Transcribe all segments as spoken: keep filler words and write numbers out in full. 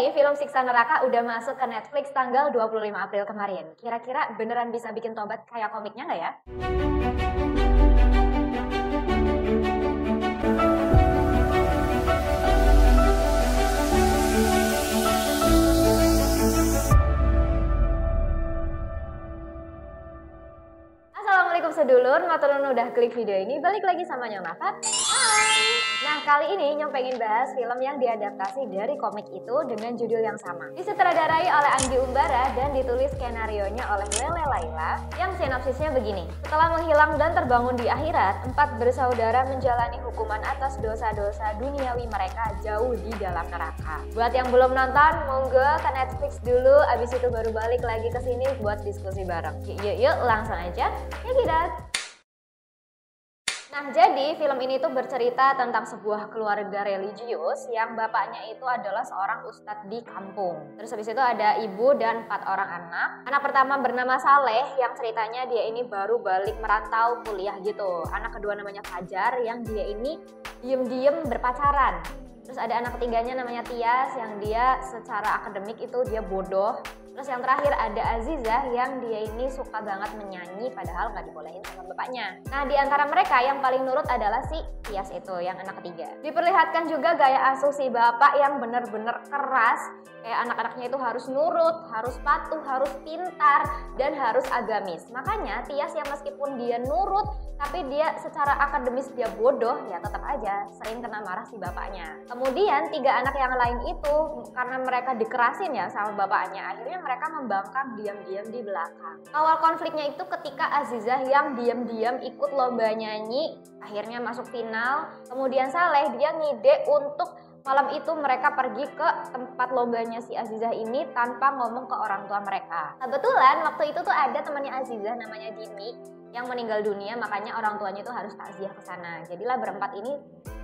nih film Siksa Neraka udah masuk ke Netflix tanggal dua puluh lima April kemarin. Kira-kira beneran bisa bikin tobat kayak komiknya nggak ya? Sedulur, maturun udah klik video ini, balik lagi sama Nyong Rafat. Hai! Nah, kali ini Nyong pengen bahas film yang diadaptasi dari komik itu dengan judul yang sama. Disutradarai oleh Anggi Umbara dan ditulis skenarionya oleh Lele Laila yang sinopsisnya begini. Setelah menghilang dan terbangun di akhirat, empat bersaudara menjalani hukuman atas dosa-dosa duniawi mereka jauh di dalam neraka. Buat yang belum nonton, monggo ke Netflix dulu, abis itu baru balik lagi ke sini buat diskusi bareng. Yuk, yuk, yuk langsung aja. Ya kita. Nah, jadi film ini tuh bercerita tentang sebuah keluarga religius yang bapaknya itu adalah seorang ustadz di kampung. Terus habis itu ada ibu dan empat orang anak. Anak pertama bernama Saleh yang ceritanya dia ini baru balik merantau kuliah gitu. Anak kedua namanya Fajar yang dia ini diem-diem berpacaran. Terus ada anak ketiganya namanya Tias yang dia secara akademik itu dia bodoh. Terus yang terakhir ada Azizah yang dia ini suka banget menyanyi padahal nggak dibolehin sama bapaknya. Nah, di antara mereka yang paling nurut adalah si Tias itu, yang anak ketiga. Diperlihatkan juga gaya asuh si bapak yang bener-bener keras. Kayak anak-anaknya itu harus nurut, harus patuh, harus pintar, dan harus agamis. Makanya Tias yang meskipun dia nurut, tapi dia secara akademis dia bodoh, ya tetap aja sering kena marah si bapaknya. Kemudian tiga anak yang lain itu karena mereka dikerasin ya sama bapaknya, akhirnya mereka membangkang diam-diam di belakang. Awal konfliknya itu ketika Azizah yang diam-diam ikut lomba nyanyi, akhirnya masuk final. Kemudian Saleh dia ngide untuk malam itu mereka pergi ke tempat lombanya si Azizah ini tanpa ngomong ke orang tua mereka. Kebetulan waktu itu tuh ada temannya Azizah namanya Jimmy yang meninggal dunia, makanya orang tuanya itu harus takziah ke sana. Jadilah berempat ini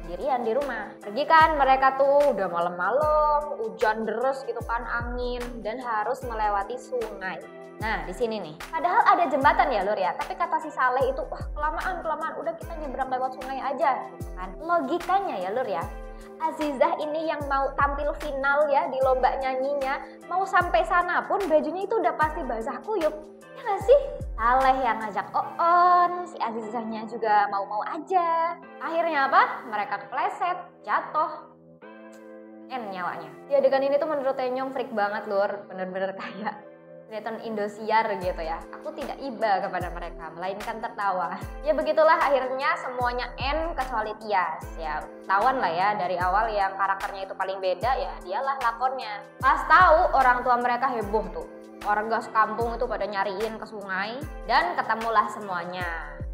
sendirian di rumah. Pergi kan mereka tuh udah malam-malam, hujan deres gitu kan, angin, dan harus melewati sungai. Nah, di sini nih. Padahal ada jembatan ya, Lur ya. Tapi kata si Saleh itu, wah kelamaan, kelamaan, udah kita nyebrang lewat sungai aja gitu kan. Logikanya ya, Lur ya. Azizah ini yang mau tampil final ya di lomba nyanyinya, mau sampai sana pun bajunya itu udah pasti basah kuyup, ya nggak sih? Saleh yang ngajak oon, si Azizahnya juga mau-mau aja. Akhirnya apa? Mereka kepleset, jatuh. En nyawanya. Ya, adegan ini tuh menurut Nyong freak banget, Lur. Bener-bener kayak sinetron Indosiar gitu ya. Aku tidak iba kepada mereka, melainkan tertawa. Ya begitulah akhirnya semuanya end kecuali Tias. Ya tawan lah ya dari awal yang karakternya itu paling beda ya dialah lakonnya. Pas tahu orang tua mereka heboh tuh. Orang gas kampung itu pada nyariin ke sungai dan ketemulah semuanya.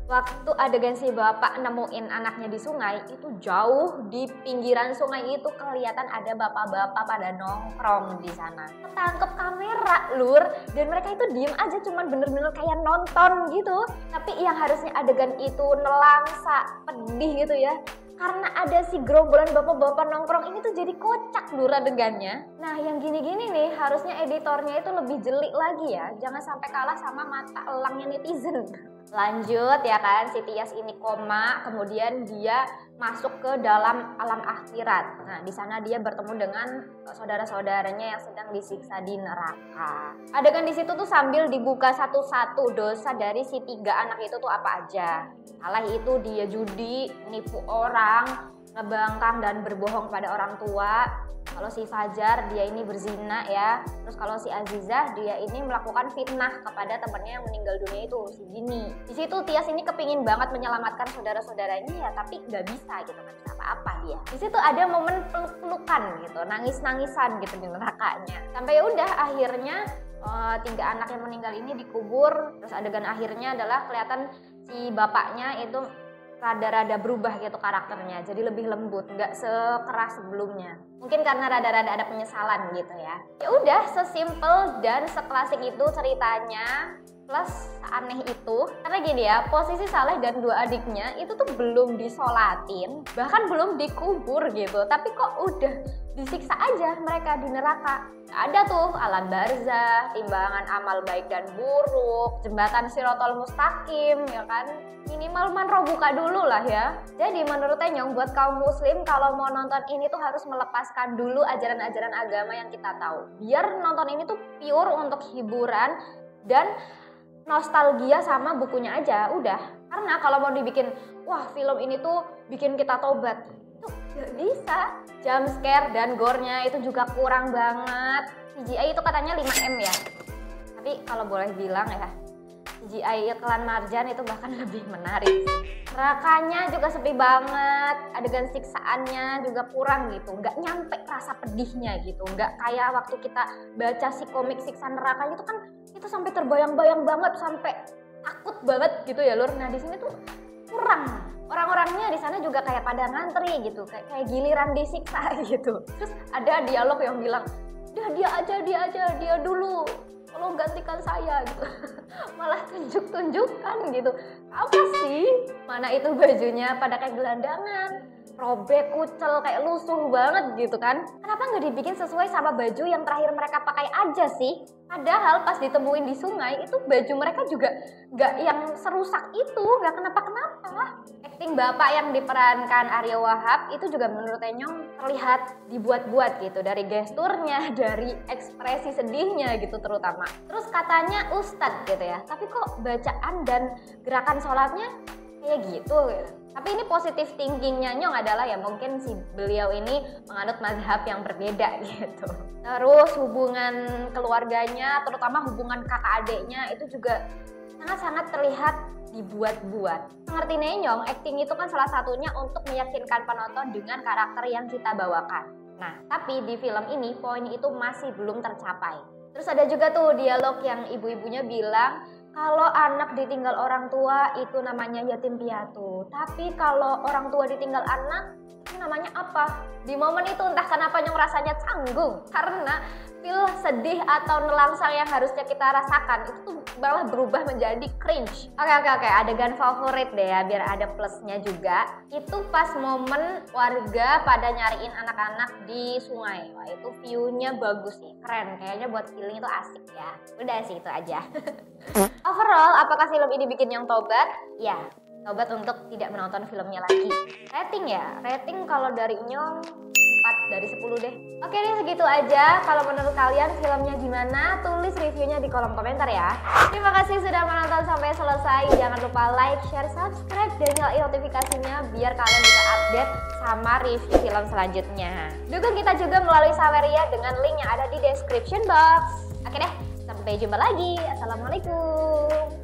Waktu adegan si bapak nemuin anaknya di sungai, itu jauh di pinggiran sungai itu kelihatan ada bapak-bapak pada nongkrong di sana. Ketangkep kamera, Lur, dan mereka itu diem aja cuman bener-bener kayak nonton gitu. Tapi yang harusnya adegan itu nelangsa, pedih gitu ya. Karena ada si gerombolan bapak-bapak nongkrong ini tuh jadi kocak, Lur, adegannya. Nah, yang gini-gini nih harusnya editornya itu lebih jelik lagi ya. Jangan sampai kalah sama mata elangnya netizen. Lanjut ya kan, si Tias ini koma, kemudian dia masuk ke dalam alam akhirat. Nah, di sana dia bertemu dengan saudara-saudaranya yang sedang disiksa di neraka. Adegan di situ tuh sambil dibuka satu-satu dosa dari si tiga anak itu tuh apa aja. Salah itu dia judi, nipu orang, ngebangkang dan berbohong pada orang tua. Kalau si Fajar dia ini berzina ya. Terus kalau si Azizah dia ini melakukan fitnah kepada temannya yang meninggal dunia itu, si Gini. Di situ Tias ini kepingin banget menyelamatkan saudara-saudaranya ya, tapi nggak bisa gitu, nggak bisa apa-apa dia. Di situ ada momen peluk-pelukan gitu, nangis-nangisan gitu di nerakanya. Sampai udah akhirnya uh, tiga anak yang meninggal ini dikubur. Terus adegan akhirnya adalah kelihatan si bapaknya itu rada-rada berubah gitu karakternya, jadi lebih lembut, nggak sekeras sebelumnya. Mungkin karena rada-rada ada penyesalan gitu ya. Ya udah, sesimpel dan seklasik itu ceritanya, plus aneh itu. Karena gini ya, posisi Saleh dan dua adiknya itu tuh belum disolatin, bahkan belum dikubur gitu. Tapi kok udah disiksa aja mereka di neraka. Ada tuh alam barzah, timbangan amal baik dan buruk, jembatan sirotol mustaqim, ya kan? Minimal manro buka dulu lah ya. Jadi menurut Enyong, buat kaum muslim kalau mau nonton ini tuh harus melepaskan dulu ajaran-ajaran agama yang kita tahu. Biar nonton ini tuh pure untuk hiburan dan nostalgia sama bukunya aja, udah. Karena kalau mau dibikin, wah film ini tuh bikin kita tobat, tuh gak bisa. Jump scare dan gore-nya itu juga kurang banget. C G I itu katanya lima M ya. Tapi kalau boleh bilang ya, C G I iklan Marjan itu bahkan lebih menarik. Nerakanya juga sepi banget, adegan siksaannya juga kurang gitu. Nggak nyampe rasa pedihnya gitu. Nggak kayak waktu kita baca si komik Siksa Neraka itu kan, itu sampai terbayang-bayang banget, sampai takut banget gitu ya Lur. Nah di sini tuh kurang. Orang-orangnya di sana juga kayak pada ngantri gitu, kayak, kayak giliran disiksa gitu. Terus ada dialog yang bilang, "Dah dia aja, dia aja, dia dulu. Tolong gantikan saya." gitu. Malah tunjuk-tunjukkan gitu. Apa sih? Mana itu bajunya pada kayak gelandangan, robek, kucel, kayak lusuh banget gitu kan. Kenapa nggak dibikin sesuai sama baju yang terakhir mereka pakai aja sih? Padahal pas ditemuin di sungai, itu baju mereka juga nggak yang serusak itu, nggak kenapa-kenapa. Acting bapak yang diperankan Arya Wahab itu juga menurut Enyong terlihat dibuat-buat gitu, dari gesturnya, dari ekspresi sedihnya gitu terutama. Terus katanya ustadz gitu ya, tapi kok bacaan dan gerakan sholatnya kayak gitu gitu. Tapi ini positif thinkingnya Nyong adalah ya mungkin si beliau ini menganut mazhab yang berbeda gitu. Terus hubungan keluarganya, terutama hubungan kakak adiknya itu juga sangat-sangat terlihat dibuat-buat. Mengerti Nyong, acting itu kan salah satunya untuk meyakinkan penonton dengan karakter yang kita bawakan. Nah, tapi di film ini poin itu masih belum tercapai. Terus ada juga tuh dialog yang ibu-ibunya bilang, kalau anak ditinggal orang tua itu namanya yatim piatu. Tapi kalau orang tua ditinggal anak, itu namanya apa? Di momen itu entah kenapa Nyong rasanya canggung. Karena feel sedih atau nelangsang yang harusnya kita rasakan, itu tuh malah berubah menjadi cringe. Oke oke oke, adegan favorit deh ya, biar ada plusnya juga. Itu pas momen warga pada nyariin anak-anak di sungai. Wah itu view-nya bagus sih, keren. Kayaknya buat feeling itu asik ya. Udah sih itu aja. Overall, apakah film ini bikin Nyong tobat? Ya, tobat untuk tidak menonton filmnya lagi. Rating ya, rating kalau dari Nyong empat dari sepuluh deh. Oke deh, segitu aja. Kalau menurut kalian filmnya gimana? Tulis reviewnya di kolom komentar ya. Terima kasih sudah menonton sampai selesai. Jangan lupa like, share, subscribe, dan nyalain notifikasinya biar kalian bisa update sama review film selanjutnya. Dukung kita juga melalui Saweria dengan link yang ada di description box. Oke deh. Sampai jumpa lagi. Assalamualaikum.